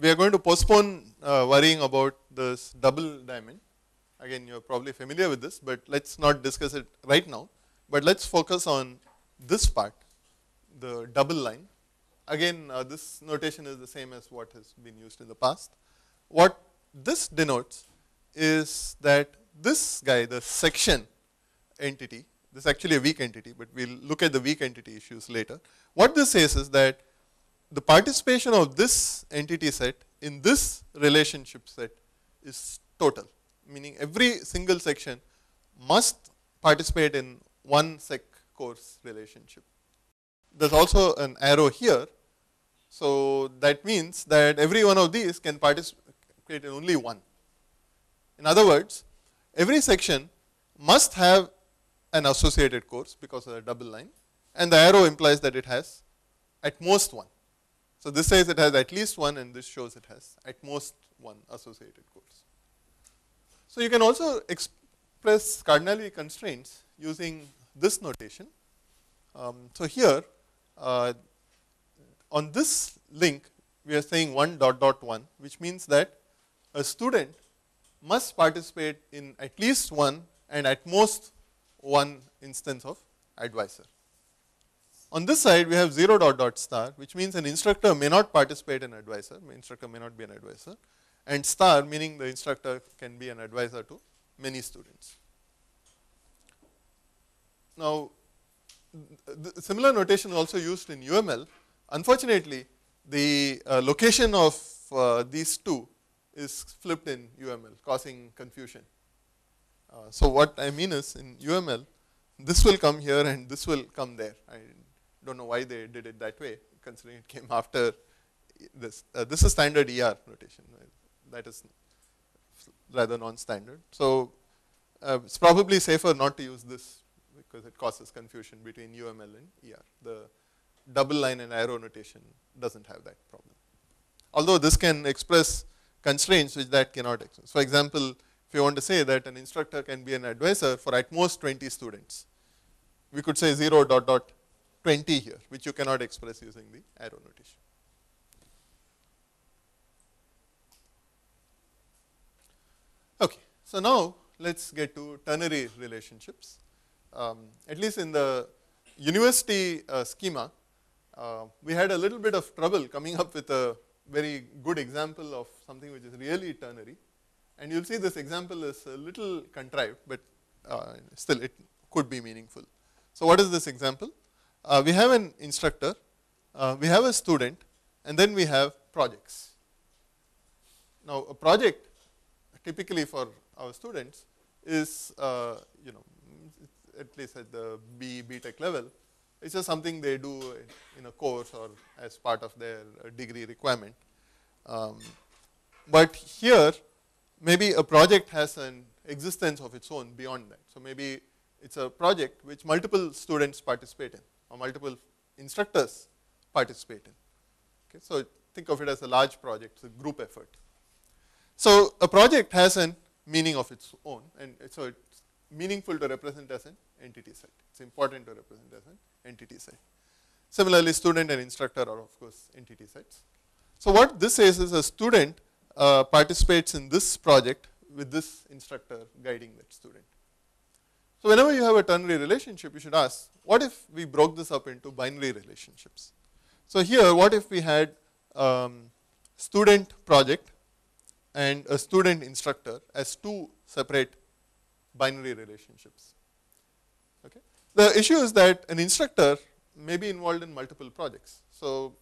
We are going to postpone worrying about this double diamond. Again, you are probably familiar with this, but let's not discuss it right now. But let's focus on this part, the double line. Again, this notation is the same as what has been used in the past. What this denotes is that this guy, the section entity, this is actually a weak entity, but we'll look at the weak entity issues later. What this says is that the participation of this entity set in this relationship set is total, meaning every single section must participate in one sec course relationship. There's also an arrow here, so that means that every one of these can participate in only one. In other words, every section must have an associated course because of the double line, and the arrow implies that it has at most one. So this says it has at least one, and this shows it has at most one associated course. So you can also express cardinality constraints using this notation. So here, on this link, we are saying 1 ... 1, which means that a student must participate in at least one and at most one instance of advisor. On this side, we have 0 ... star, which means an instructor may not participate in advisor. The instructor may not be an advisor, and star meaning the instructor can be an advisor to many students. Now, the similar notation is also used in UML. Unfortunately, the location of these two is flipped in UML, causing confusion. So what I mean is, in UML, this will come here and this will come there. I don't know why they did it that way, considering it came after this. This is standard ER notation. That is rather non-standard. So it's probably safer not to use this because it causes confusion between UML and ER. The double line and arrow notation doesn't have that problem. Although this can express constraints which that cannot express. For example, if you want to say that an instructor can be an advisor for at most 20 students, we could say 0 ... 20 here, which you cannot express using the arrow notation. Okay, so now let's get to ternary relationships. At least in the university schema, we had a little bit of trouble coming up with a very good example of something which is really ternary. And you'll see this example is a little contrived, but still it could be meaningful. So what is this example? We have an instructor, we have a student, and then we have projects. Now a project typically for our students is, you know, at least at the B.Tech level, it's just something they do in a course or as part of their degree requirement. But here, maybe a project has an existence of its own beyond that. So maybe it's a project which multiple students participate in or multiple instructors participate in. Okay, so think of it as a large project, it's a group effort. So a project has a meaning of its own, and so it's meaningful to represent as an entity set. It's important to represent as an entity set. Similarly, student and instructor are of course entity sets. So what this says is a student participates in this project with this instructor guiding that student. So whenever you have a ternary relationship, you should ask, what if we broke this up into binary relationships? So here, what if we had student project and a student instructor as two separate binary relationships? Okay. The issue is that an instructor may be involved in multiple projects. So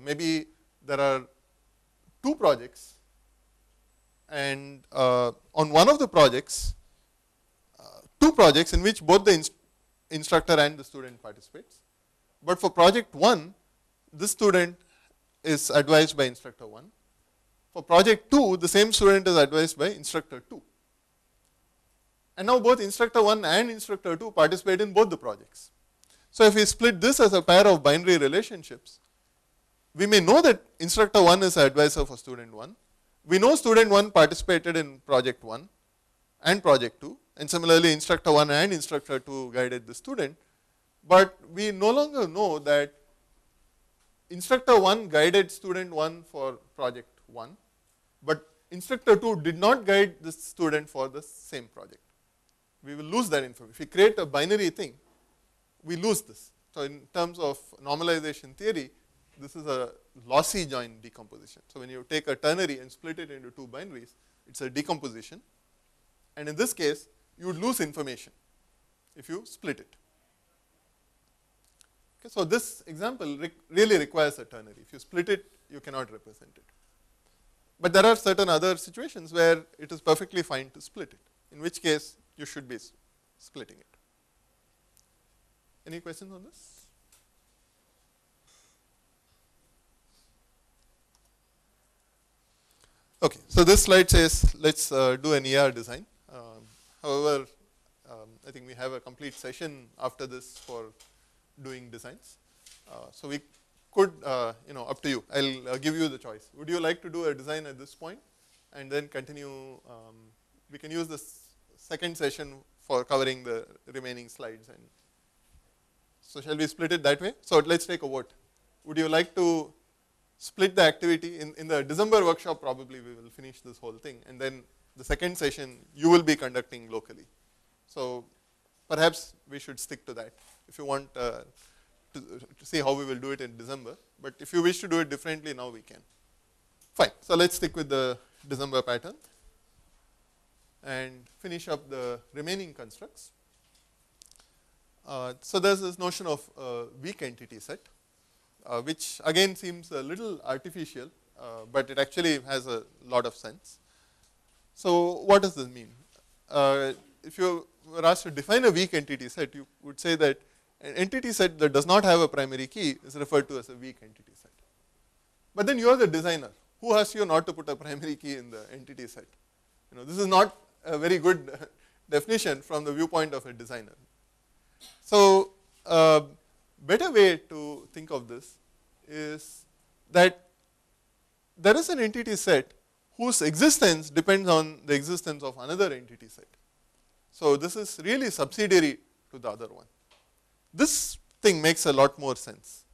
maybe there are two projects, and on one of the projects, two projects in which both the instructor and the student participates. But for project 1, this student is advised by instructor 1. For project 2, the same student is advised by instructor 2. And now both instructor 1 and instructor 2 participate in both the projects. So if we split this as a pair of binary relationships, we may know that instructor 1 is advisor for student 1. We know student 1 participated in project 1 and project 2. And similarly, instructor 1 and instructor 2 guided the student. But we no longer know that instructor 1 guided student 1 for project 1. But instructor 2 did not guide the student for the same project. We will lose that information. If we create a binary thing, we lose this. So in terms of normalization theory, this is a lossy join decomposition. So when you take a ternary and split it into two binaries, it's a decomposition. And in this case, you would lose information if you split it. Okay, so this example really requires a ternary. If you split it, you cannot represent it. But there are certain other situations where it is perfectly fine to split it, in which case you should be splitting it. Any questions on this? Okay, so this slide says let's do an ER design. However, I think we have a complete session after this for doing designs. So we could, you know, up to you. I'll give you the choice. Would you like to do a design at this point and then continue? We can use this second session for covering the remaining slides. And so shall we split it that way? So let's take a vote. Would you like to split the activity? In the December workshop, probably we will finish this whole thing. And then the second session, you will be conducting locally. So perhaps we should stick to that if you want to see how we will do it in December. But if you wish to do it differently, now we can. Fine. So let's stick with the December pattern and finish up the remaining constructs. So there's this notion of weak entity set, which again seems a little artificial, but it actually has a lot of sense. So what does this mean? If you were asked to define a weak entity set, you would say that an entity set that does not have a primary key is referred to as a weak entity set. But then you are the designer. Who asked you not to put a primary key in the entity set? You know, this is not a very good definition from the viewpoint of a designer. So better way to think of this is that there is an entity set whose existence depends on the existence of another entity set. So this is really subsidiary to the other one. This thing makes a lot more sense.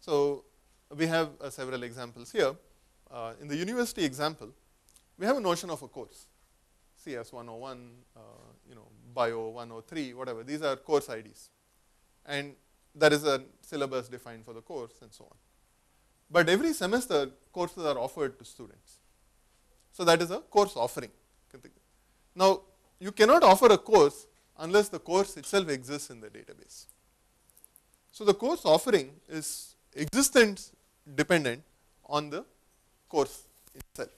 So we have several examples here. In the university example, we have a notion of a course, CS 101, you know, Bio 103, whatever. These are course IDs. And there is a syllabus defined for the course and so on. But every semester, courses are offered to students. So that is a course offering. Now, you cannot offer a course unless the course itself exists in the database. So the course offering is existence dependent on the course itself.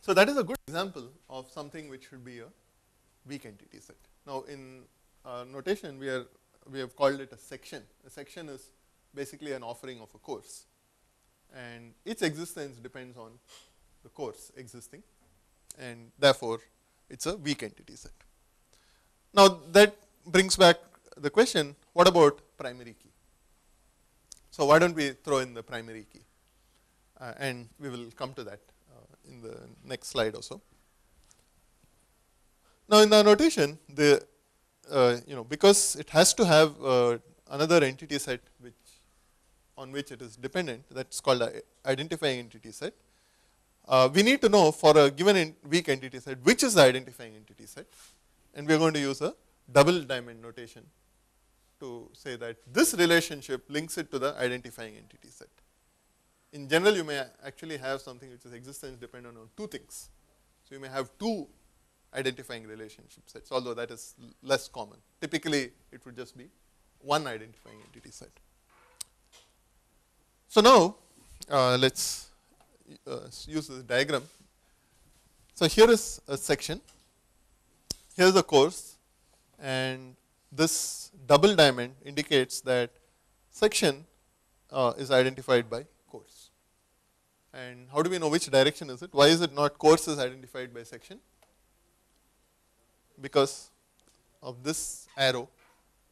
So that is a good example of something which should be a weak entity set. Now in notation we have called it a section. A section is basically an offering of a course, and its existence depends on the course existing, and therefore it's a weak entity set. Now that brings back the question, what about primary key? So why don't we throw in the primary key? And we will come to that in the next slide also. Now in the notation, the you know, because it has to have another entity set which on which it is dependent, that's called an identifying entity set. We need to know for a given weak entity set which is the identifying entity set, and we are going to use a double diamond notation to say that this relationship links it to the identifying entity set. In general, you may actually have something which is existence dependent on two things. So you may have two identifying relationship sets, although that is less common. Typically, it would just be one identifying entity set. So now, let's use this diagram. So here is a section. Here is a course, and this double diamond indicates that section is identified by course. And how do we know which direction is it? Why is it not course is identified by section? Because of this arrow,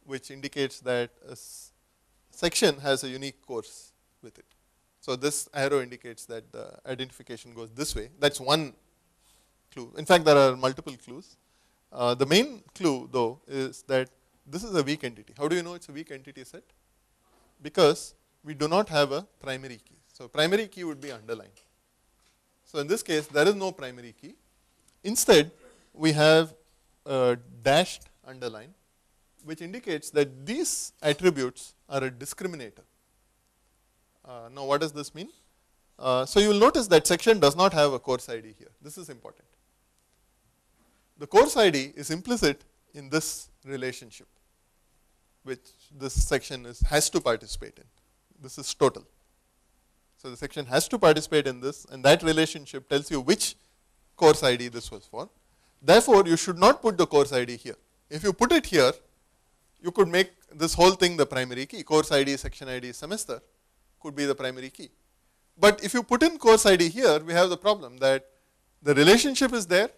which indicates that a section has a unique course with it. So this arrow indicates that the identification goes this way. That's one clue. In fact, there are multiple clues. The main clue, though, is that this is a weak entity. How do you know it's a weak entity set? Because we do not have a primary key. So primary key would be underlined. So in this case, there is no primary key. Instead, we have a dashed underline, which indicates that these attributes are a discriminator. Now what does this mean? So you will notice that section does not have a course ID here. This is important. The course ID is implicit in this relationship, which this section has to participate in. This is total. So the section has to participate in this, and that relationship tells you which course ID this was for. Therefore, you should not put the course ID here. If you put it here, you could make this whole thing the primary key. Course ID, section ID, semester could be the primary key. But if you put in course ID here, we have the problem that the relationship is there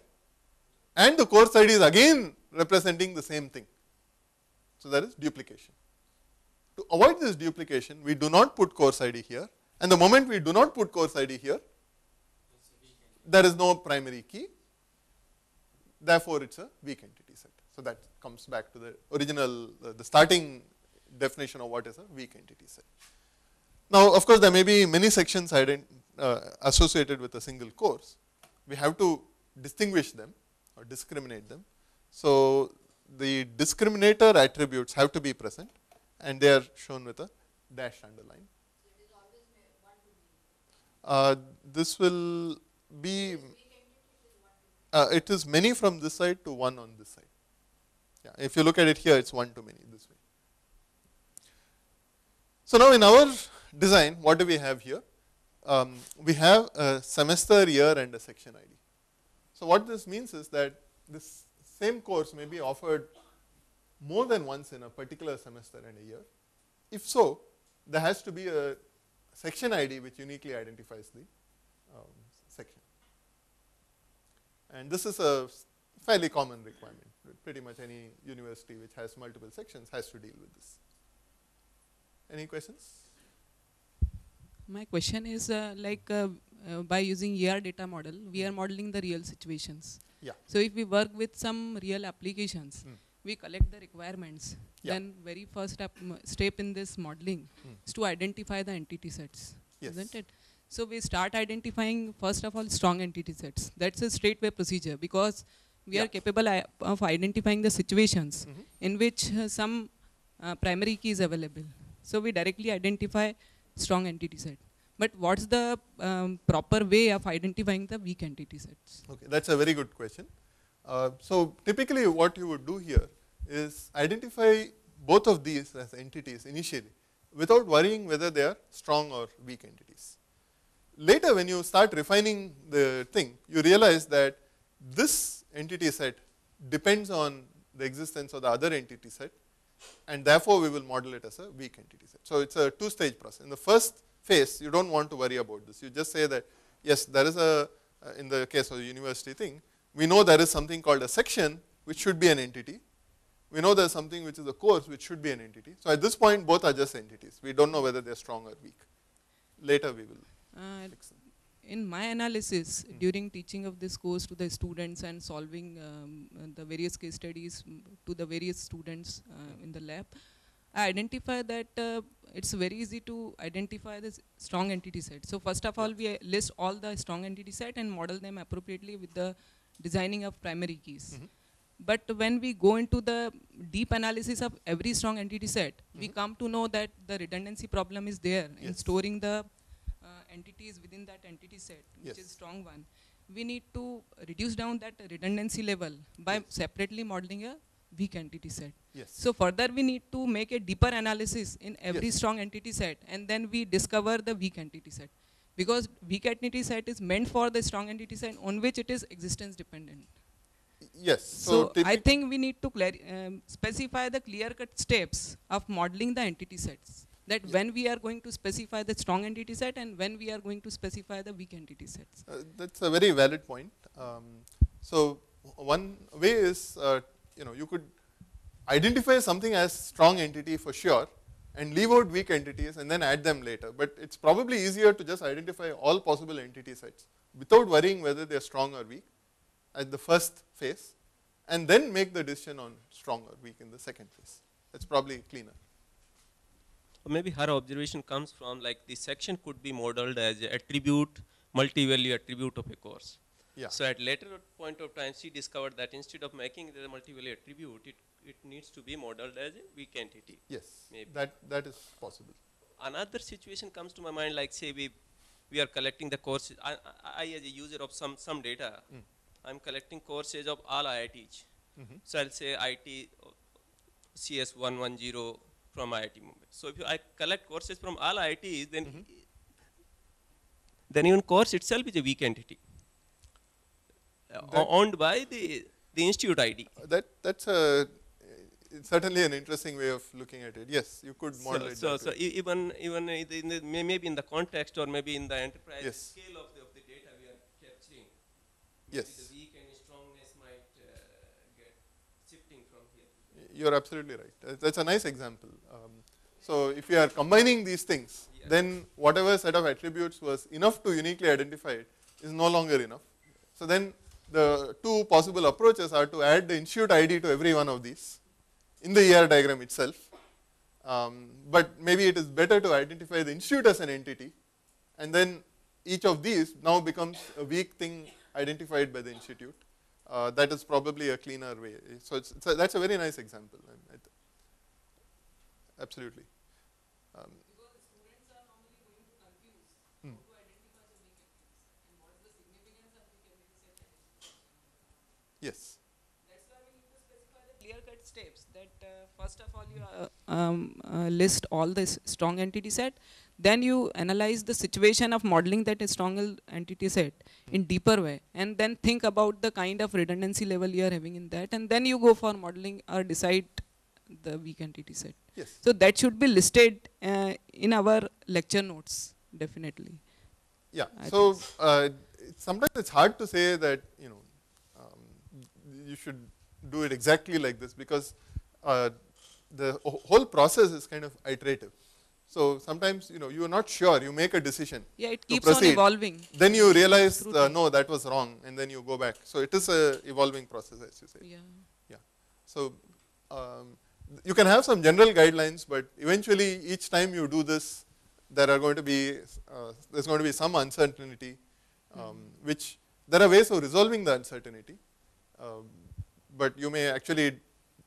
and the course ID is again representing the same thing. So there is duplication. To avoid this duplication, we do not put course ID here. And the moment we do not put course ID here, there is no primary key. Therefore, it's a weak entity set. So that comes back to the original, the starting definition of what is a weak entity set. Now, of course, there may be many sections associated with a single course. We have to distinguish them or discriminate them. So the discriminator attributes have to be present, and they are shown with a dashed underline. So it is always one to many. This will be. It is many from this side to one on this side. Yeah, if you look at it here, it's one to many this way. So now in our design, what do we have here? We have a semester, year, and a section ID. So what this means is that this same course may be offered more than once in a particular semester and a year. If so, there has to be a section ID which uniquely identifies the section. And this is a fairly common requirement. Pretty much any university which has multiple sections has to deal with this. Any questions? My question is by using ER data model, we are modeling the real situations. Yeah. So if we work with some real applications, we collect the requirements. Yeah. Then very first step in this modeling is to identify the entity sets, yes, isn't it? So we start identifying first of all strong entity sets. That's a straightway procedure because we are capable of identifying the situations in which some primary key is available. So we directly identify strong entity set. But what's the proper way of identifying the weak entity sets? Okay, that's a very good question. So typically what you would do here is identify both of these as entities initially without worrying whether they are strong or weak entities. Later when you start refining the thing, you realize that this entity set depends on the existence of the other entity set, and therefore we will model it as a weak entity set. So it's a two-stage process. In the first phase, you don't want to worry about this. You just say that, yes, there is a, in the case of the university thing, we know there is something called a section which should be an entity. We know there is something which is a course which should be an entity. So at this point, both are just entities. We don't know whether they are strong or weak. Later we will fix them. In my analysis, during teaching of this course to the students and solving the various case studies to the various students in the lab, I identify that it's very easy to identify this strong entity set. So first of all, we list all the strong entity set and model them appropriately with the designing of primary keys. But when we go into the deep analysis of every strong entity set, we come to know that the redundancy problem is there in storing the entities within that entity set, which is strong one. We need to reduce down that redundancy level by separately modeling a weak entity set. So further we need to make a deeper analysis in every strong entity set, and then we discover the weak entity set. Because weak entity set is meant for the strong entity set on which it is existence dependent. Yes. So I think we need to specify the clear-cut steps of modeling the entity sets. That when we are going to specify the strong entity set and when we are going to specify the weak entity sets. That's a very valid point. So one way is, you could identify something as strong entity for sure and leave out weak entities and then add them later. But it's probably easier to just identify all possible entity sets without worrying whether they're strong or weak at the first phase, and then make the decision on strong or weak in the second phase. That's probably cleaner. Maybe her observation comes from the section could be modeled as an attribute, multi-value attribute of a course. Yeah. So at later point of time, she discovered that instead of making it a multi-value attribute, it needs to be modeled as a weak entity. Yes, maybe. That is possible. Another situation comes to my mind, like say we are collecting the courses. I as a user of some data, I'm collecting courses of all IITs. So I'll say IT CS110, from IIT Mumbai. So if I collect courses from all IITs, then even course itself is a weak entity, owned by the institute ID. That's certainly an interesting way of looking at it. Yes, you could model it. So even maybe in the context or maybe in the enterprise scale of the data we are capturing. Yes. The weak and strongness might get shifting from here. You're absolutely right. That's a nice example. So if you are combining these things, then whatever set of attributes was enough to uniquely identify it is no longer enough. So then the two possible approaches are to add the institute ID to every one of these in the ER diagram itself. But maybe it is better to identify the institute as an entity, and then each of these now becomes a weak thing identified by the institute. That is probably a cleaner way. So that's a very nice example. Absolutely. Because the students are normally going to confuse how to identify the weak entities and what is the significance of weak entity set. Yes. That's why we need to specify the clear-cut steps. That first of all, you list all the strong entity set. Then you analyze the situation of modeling that strong entity set in deeper way, and then think about the kind of redundancy level you are having in that, and then you go for modeling or decide the weak entity set. Yes. So that should be listed in our lecture notes, definitely. Yeah, so sometimes it's hard to say that, you know, you should do it exactly like this, because the whole process is kind of iterative. So sometimes, you know, you are not sure, you make a decision. Yeah, it keeps on evolving. Then you realize, no, that was wrong, and then you go back. So it is an evolving process, as you say. Yeah. Yeah. So you can have some general guidelines, but eventually each time you do this, there are going to be, there's going to be some uncertainty, which there are ways of resolving the uncertainty. But you may actually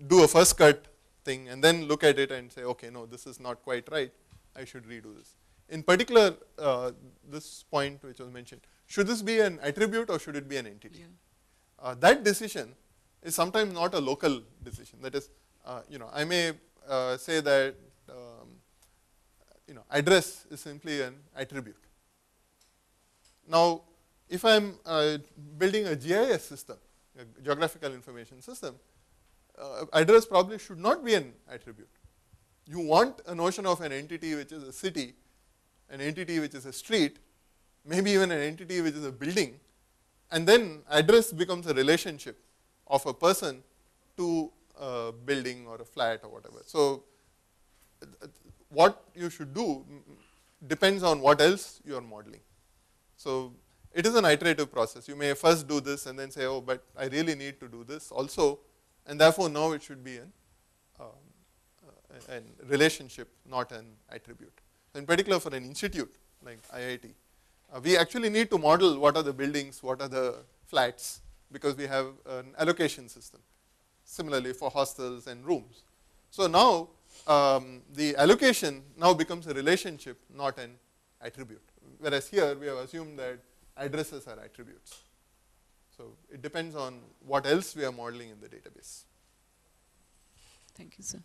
do a first cut thing and then look at it and say, okay, no, this is not quite right. I should redo this. In particular, this point which was mentioned, should this be an attribute or should it be an entity? Yeah. That decision is sometimes not a local decision. That is, you know, I may say that, you know, address is simply an attribute. Now, if I'm building a GIS system, a geographical information system, address probably should not be an attribute. You want a notion of an entity which is a city, an entity which is a street, maybe even an entity which is a building, and then address becomes a relationship of a person to a building or a flat or whatever. So what you should do depends on what else you are modeling. So it is an iterative process. You may first do this and then say, oh, but I really need to do this also, and therefore now it should be an relationship, not an attribute. In particular for an institute like IIT, we actually need to model what are the buildings, what are the flats, because we have an allocation system. Similarly for hostels and rooms. So now the allocation now becomes a relationship, not an attribute. Whereas here we have assumed that addresses are attributes. So it depends on what else we are modeling in the database. Thank you, sir.